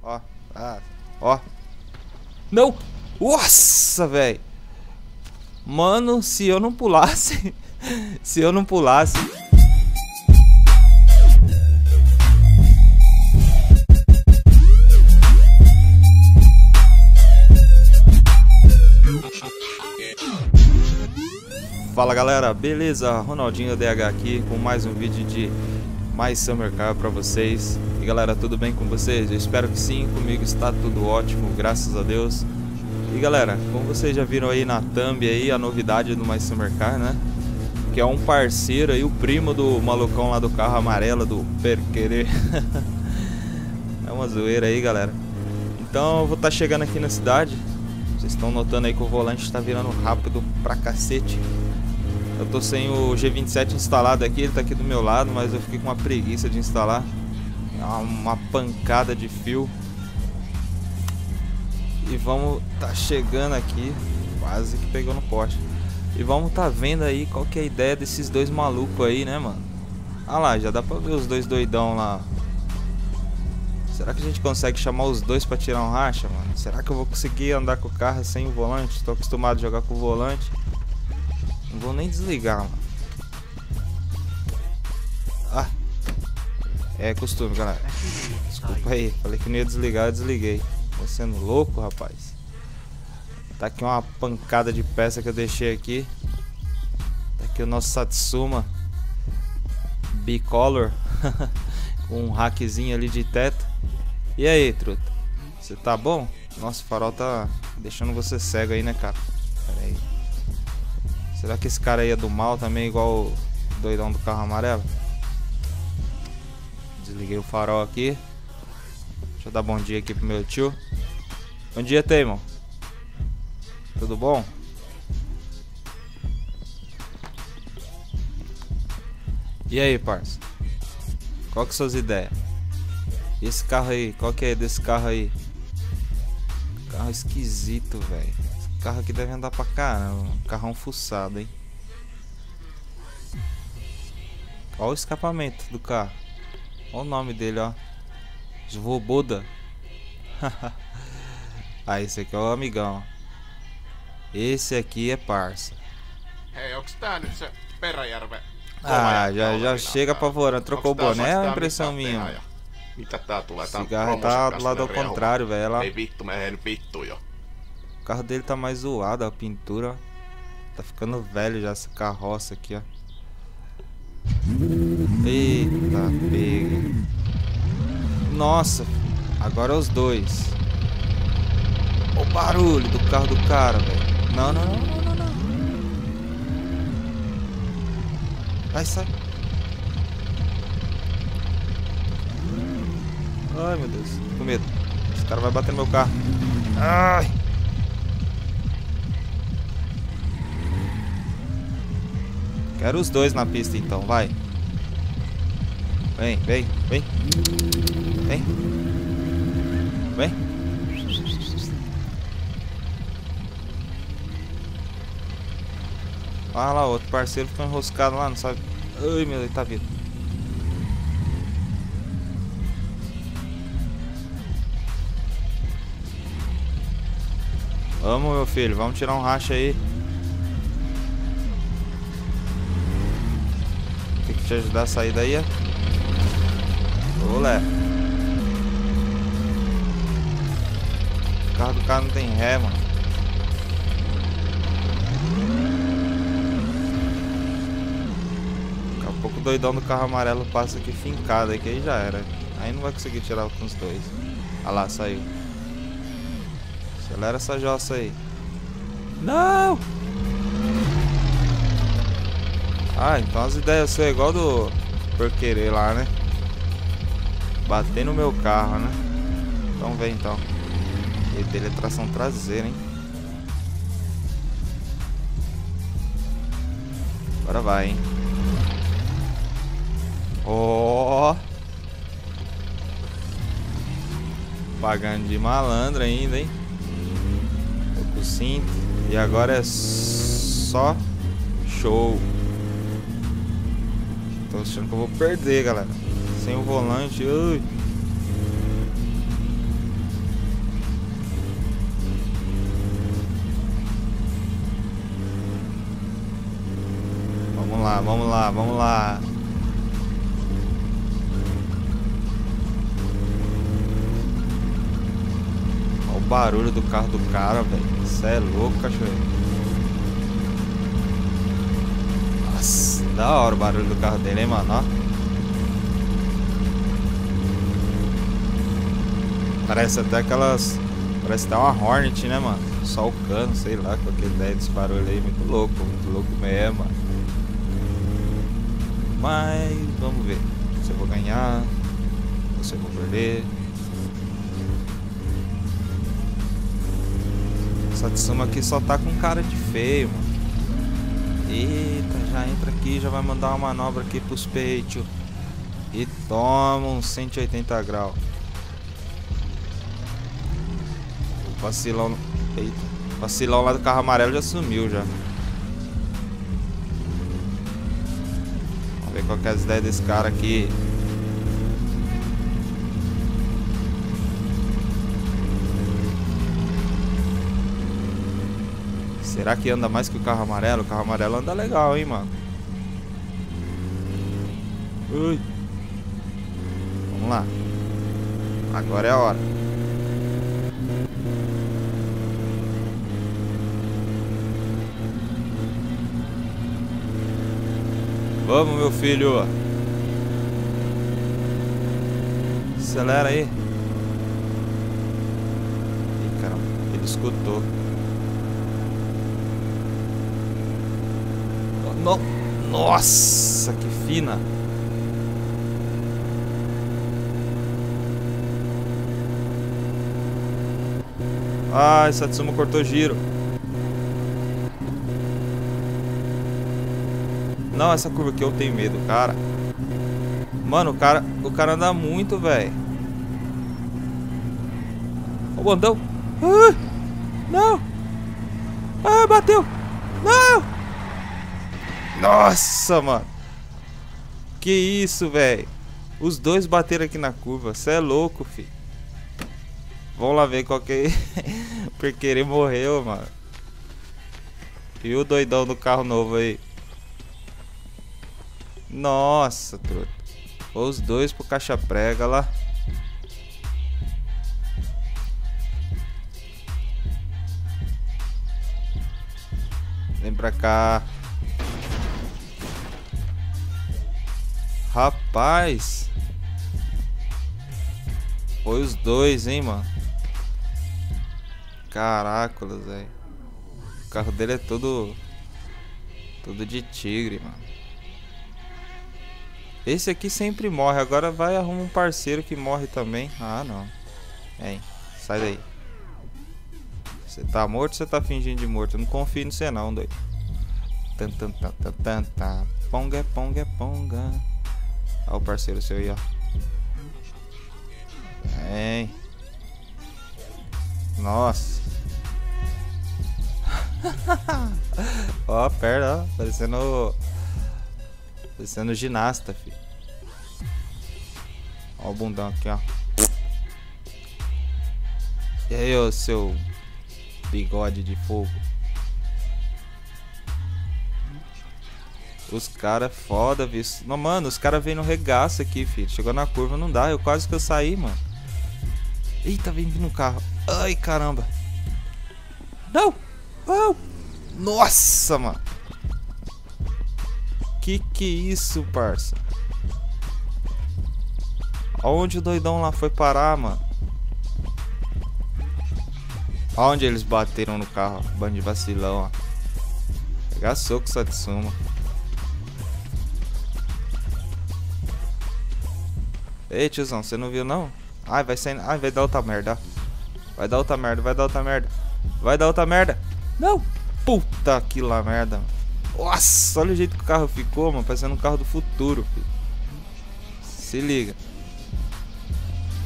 Ó, ó. Não! Nossa, velho! Mano, se eu não pulasse... se eu não pulasse... Fala galera, beleza? Ronaldinho DH aqui com mais um vídeo de My Summer Car pra vocês. E galera, tudo bem com vocês? Eu espero que sim, comigo está tudo ótimo, graças a Deus. E galera, como vocês já viram aí na thumb aí, a novidade do My Summer Car, né? Que é um parceiro aí, o primo do malucão lá do carro amarelo, do Perquerê. É uma zoeira aí galera. Então eu vou estar chegando aqui na cidade. Vocês estão notando aí que o volante está virando rápido pra cacete. Eu tô sem o G27 instalado aqui, ele tá aqui do meu lado, mas eu fiquei com uma preguiça de instalar. Uma pancada de fio. E vamos tá chegando aqui, quase que pegou no poste. E vamos tá vendo aí qual que é a ideia desses dois malucos aí, né mano? Ah lá, já dá pra ver os dois doidão lá. Será que a gente consegue chamar os dois pra tirar um racha, mano? Será que eu vou conseguir andar com o carro sem o volante? Tô acostumado a jogar com o volante. Não vou nem desligar, mano. Ah, é costume, galera. Desculpa aí, falei que não ia desligar, eu desliguei. Tô sendo louco, rapaz. Tá aqui uma pancada de peça que eu deixei aqui. Tá aqui o nosso Satsuma Bicolor. Um hackzinho ali de teto. E aí, truta? Você tá bom? Nossa, o farol tá deixando você cego aí, né, cara? Pera aí. Será que esse cara aí é do mal também, igual o doidão do carro amarelo? Desliguei o farol aqui. Deixa eu dar bom dia aqui pro meu tio. Bom dia, Teimon. Tudo bom? E aí, parça? Qual que são as ideias? E esse carro aí? Qual que é desse carro aí? Carro esquisito, velho. Carro aqui deve andar pra caramba, um carrão fuçado, hein? Olha o escapamento do carro. Olha o nome dele, ó. Svoboda. Ah, esse aqui é o amigão. Esse aqui é parça. Ah, já chega apavorando. Trocou o boné, é a impressão minha, mano. Esse carro tá do lado ao contrário, velho. Ela... O carro dele tá mais zoado, a pintura, ó. Tá ficando velho já essa carroça aqui, ó. Eita, pega. Nossa, agora é os dois. Olha o barulho do carro do cara, velho. Não, não, não, não, não. Vai, sai. Ai, meu Deus, tô com medo. Esse cara vai bater no meu carro. Ai. Quero os dois na pista então, vai. Vem, vem, vem. Vem. Vem. Olha lá, outro parceiro ficou enroscado lá, não sabe. Ai meu Deus, tá vindo. Vamos meu filho, vamos tirar um racha aí. Te ajudar a sair daí, ó. Olé. O carro do cara não tem ré, mano. Daqui a pouco o doidão do carro amarelo passa aqui fincado, que aí já era. Aí não vai conseguir tirar com os dois. Olha lá, saiu. Acelera essa jossa aí. Não! Ah, então as ideias são igual do Perquerê lá, né? Bater no meu carro, né? Então vem, então. Ele dele é tração traseira, hein? Agora vai, hein? Ó! Oh! Pagando de malandro ainda, hein? Tô com o cinto. E agora é só show. Tô achando que eu vou perder, galera. sem o volante. Ui. Vamos lá, vamos lá, vamos lá. Olha o barulho do carro do cara, velho. Isso é louco, cachorro. Da hora o barulho do carro dele, hein, mano, ó. Parece até aquelas... Parece até uma Hornet, né, mano? Só o cano, sei lá, com aquele ideia desse barulho aí. Muito louco mesmo, mano. Mas vamos ver se eu vou ganhar, se eu vou perder. Satsuma aqui só tá com cara de feio, mano. Eita, já entra aqui, já vai mandar uma manobra aqui pros peitos. E toma um 180 graus. O vacilão. Eita, o vacilão lá do carro amarelo já sumiu já. Vamos ver qual que é as ideias desse cara aqui. Será que anda mais que o carro amarelo? O carro amarelo anda legal, hein, mano? Ui. Vamos lá. Agora é a hora. Vamos, meu filho. Acelera aí. Ih, caramba. Ele escutou. Nossa, que fina. Ai, Satsuma cortou giro. Não, essa curva aqui eu tenho medo, cara. Mano, o cara anda muito, velho. Ó o bandão. Ah, não. Ah, bateu. Não. Nossa, mano. Que isso, velho. Os dois bateram aqui na curva. Você é louco, filho. Vamos lá ver qual que é. Porque ele morreu, mano. E o doidão do carro novo aí. Nossa, truta. Os dois pro caixa prega lá. Vem pra cá. Rapaz, foi os dois, hein, mano. Caracolas, velho. O carro dele é todo de tigre, mano. Esse aqui sempre morre. Agora vai arrumar um parceiro que morre também. Ah, não. Hein, sai daí. Você tá morto ou você tá fingindo de morto? Eu não confio em você não, doido. Tan, tan, tan, tan, tan, tan. Ponga, ponga, ponga. Olha o parceiro seu aí, ó. Vem. Nossa. Ó a perna, ó. Parecendo ginasta, filho. Ó o bundão aqui, ó. E aí, ô seu bigode de fogo. Os caras foda, visto. Não, mano, os caras vêm no regaço aqui, filho. Chegou na curva, não dá. Eu quase que eu saí, mano. Eita, vem vindo um carro. Ai, caramba. Não! Não! Nossa, mano. Que isso, parça? Aonde o doidão lá foi parar, mano? Aonde eles bateram no carro, ó. Bando de vacilão, ó. Regaçou com o Satsuma. Ei, tiozão, você não viu não? Ai, vai saindo. Ai, vai dar outra merda. Vai dar outra merda, vai dar outra merda. Vai dar outra merda. Não! Puta que lá merda. Nossa, olha o jeito que o carro ficou, mano. Parecendo um carro do futuro, filho. Se liga.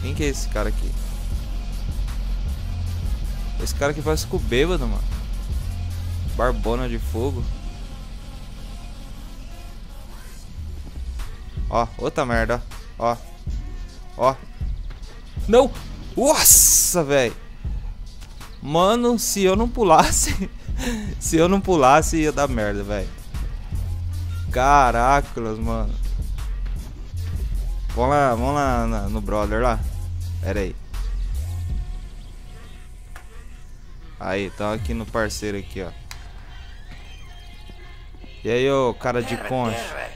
Quem que é esse cara aqui? Esse cara aqui parece com o bêbado, mano. Barbona de fogo. Ó, outra merda, ó. Ó. Ó. Não! Nossa, velho! Mano, se eu não pulasse... se eu não pulasse, ia dar merda, velho. Caracolas, mano. Vamos lá no brother lá. Pera aí. Aí, tá aqui no parceiro aqui, ó. E aí, ô cara de concha.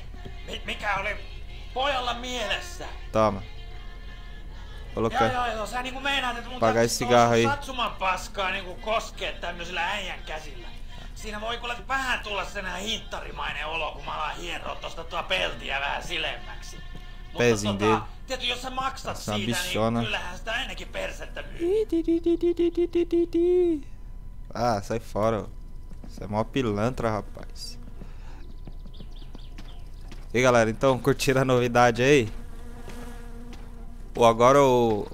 Toma. Colocar. Pagar esse cigarro aí. Siinä voi kyllä vähän tulla sellainen hinttarimainen olo, kun mä alan hieroa tosta tuo peltiä vähän silemmäksi. Mutta tietysti jos sä maksat siitä, niin kyllähän sitä ainakin persettä myy. Ah, sai fora. Você é mó pilantra, rapaz. E aí, galera, então curtiram a novidade aí? Pô, agora o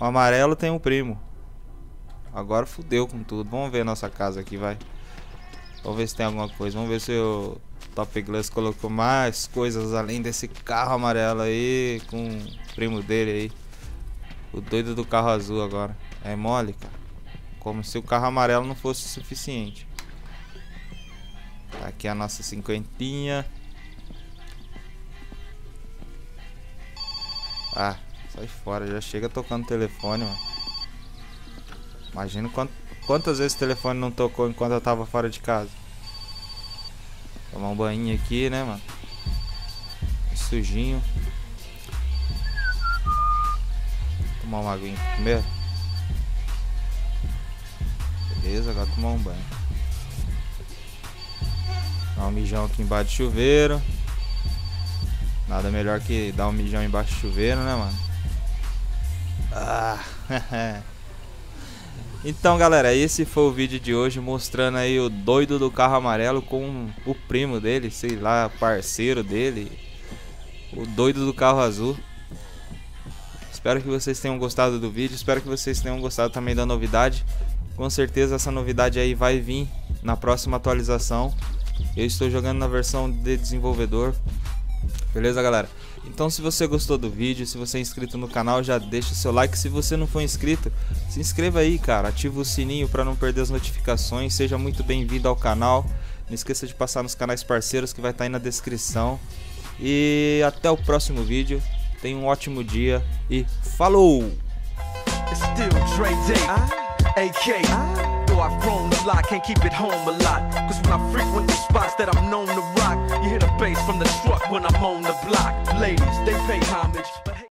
amarelo tem um primo. Agora fudeu com tudo. Vamos ver a nossa casa aqui, vai. Vamos ver se tem alguma coisa. Vamos ver se o Top Glass colocou mais coisas além desse carro amarelo aí com o primo dele aí. O doido do carro azul agora. É mole, cara. Como se o carro amarelo não fosse o suficiente. Tá aqui a nossa cinquentinha. Ah, sai fora. Já chega tocando o telefone, mano. Imagina quantas vezes o telefone não tocou enquanto eu tava fora de casa. Tomar um banho aqui, né, mano? Sujinho. Tomar uma aguinha primeiro. Beleza, agora tomar um banho. Dá um mijão aqui embaixo do chuveiro. Nada melhor que dar um mijão embaixo do chuveiro, né, mano? Ah, então, galera, esse foi o vídeo de hoje mostrando aí o doido do carro amarelo com o primo dele, sei lá, parceiro dele, o doido do carro azul. Espero que vocês tenham gostado do vídeo, espero que vocês tenham gostado também da novidade. Com certeza essa novidade aí vai vir na próxima atualização. Eu estou jogando na versão de desenvolvedor. Beleza, galera? Então, se você gostou do vídeo, se você é inscrito no canal, já deixa o seu like. Se você não for inscrito, se inscreva aí, cara. Ativa o sininho para não perder as notificações. Seja muito bem-vindo ao canal. Não esqueça de passar nos canais parceiros que vai estar aí na descrição. E até o próximo vídeo. Tenha um ótimo dia e falou! I've grown a lot, can't keep it home a lot. Cause when I frequent the spots that I'm known to rock, you hear the bass from the truck when I'm on the block. Ladies, they pay homage.